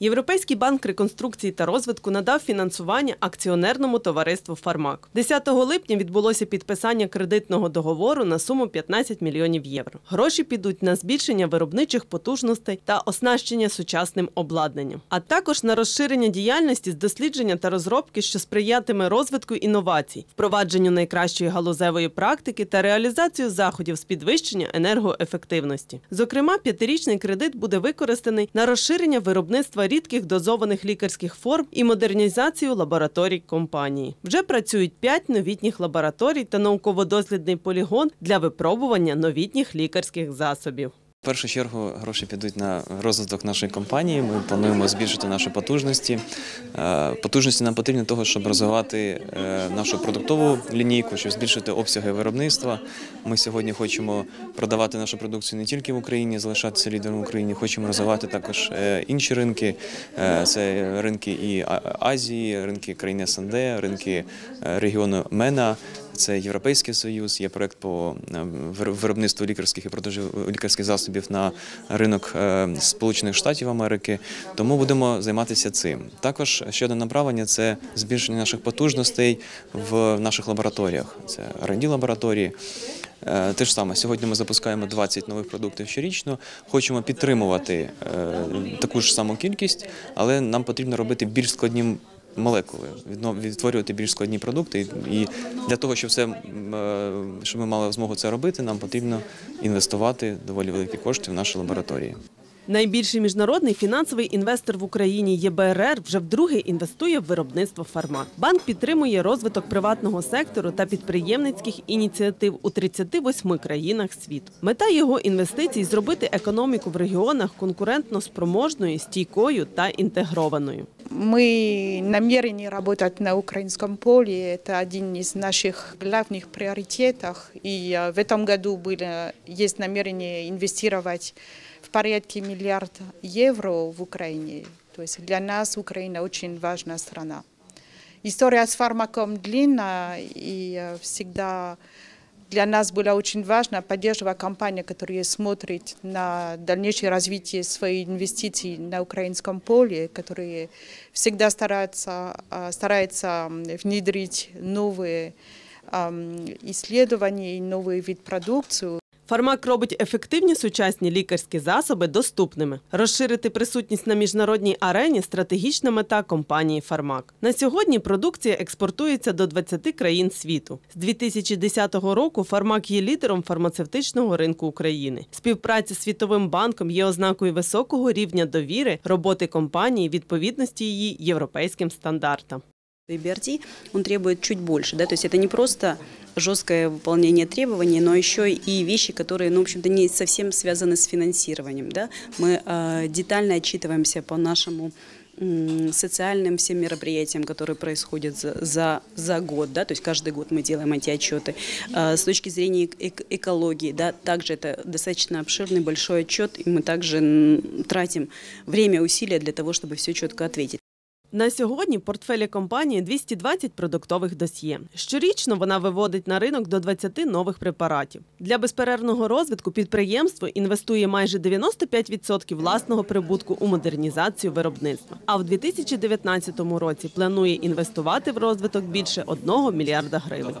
Європейський банк реконструкції та розвитку надав фінансування акціонерному товариству «Фармак». 10 липня відбулося підписання кредитного договору на суму 15 мільйонів євро. Гроші підуть на збільшення виробничих потужностей та оснащення сучасним обладнанням, а також на розширення діяльності з дослідження та розробки, що сприятиме розвитку інновацій, впровадженню найкращої галузевої практики та реалізацію заходів з підвищення енергоефективності. Зокрема, 5-річний кредит буде використаний на розширення виробництва рідких дозованих лікарських форм і модернізацію лабораторій компанії. Вже працюють 5 новітніх лабораторій та науково-дослідний полігон для випробування новітніх лікарських засобів. В першу чергу гроші підуть на розвиток нашої компанії. Ми плануємо збільшити наші потужності. Потужності нам потрібні для того, щоб розвивати нашу продуктову лінійку, щоб збільшити обсяги виробництва. Ми сьогодні хочемо продавати нашу продукцію не тільки в Україні, залишатися лідером в Україні, хочемо розвивати також інші ринки. Це ринки і Азії, ринки країни СНД, ринки регіону Мена. Це Європейський Союз, є проєкт по виробництву лікарських і продажу лікарських засобів на ринок Сполучених Штатів Америки, тому будемо займатися цим. Також ще одне направлення – це збільшення наших потужностей в наших лабораторіях, це РНД-лабораторії. Те ж саме, сьогодні ми запускаємо 20 нових продуктів щорічно, хочемо підтримувати таку ж саму кількість, але нам потрібно робити більш складні молекули, відтворювати більш складні продукти, і для того, щоб ми мали змогу це робити, нам потрібно інвестувати доволі великі кошти в наші лабораторії. Найбільший міжнародний фінансовий інвестор в Україні ЄБРР вже вдруге інвестує в виробництво «Фармак». Банк підтримує розвиток приватного сектору та підприємницьких ініціатив у 38 країнах світу. Мета його інвестицій – зробити економіку в регіонах конкурентно спроможною, стійкою та інтегрованою. Мы намерены работать на украинском поле, это один из наших главных приоритетов. И в этом году есть намерение инвестировать в порядке миллиарда евро в Украине. То есть для нас Украина очень важная страна. История с «Фармаком» длинная, и всегда для нас было очень важно поддерживать компанию, которая смотрит на дальнейшее развитие своих инвестиций на украинском поле, которые всегда стараются внедрить новые исследования и новый вид продукции. «Фармак» робить ефективні сучасні лікарські засоби доступними. Розширити присутність на міжнародній арені – стратегічна мета компанії «Фармак». На сьогодні продукція експортується до 20 країн світу. З 2010 року «Фармак» є лідером фармацевтичного ринку України. Співпраця з Світовим банком є ознакою високого рівня довіри роботи компанії, відповідності її європейським стандартам. BRT, он требует чуть больше, да, то есть это не просто жесткое выполнение требований, но еще и вещи, которые, ну, в общем-то, не совсем связаны с финансированием, да. Мы детально отчитываемся по нашему социальным всем мероприятиям, которые происходят за год, да, то есть каждый год мы делаем эти отчеты. С точки зрения экологии, да, также это достаточно обширный большой отчет, и мы также тратим время, усилия для того, чтобы все четко ответить. На сьогодні в портфелі компанії 220 продуктових досьє. Щорічно вона виводить на ринок до 20 нових препаратів. Для безперервного розвитку підприємство інвестує майже 95% власного прибутку у модернізацію виробництва. А в 2019 році планує інвестувати в розвиток більше 1 мільярда гривень.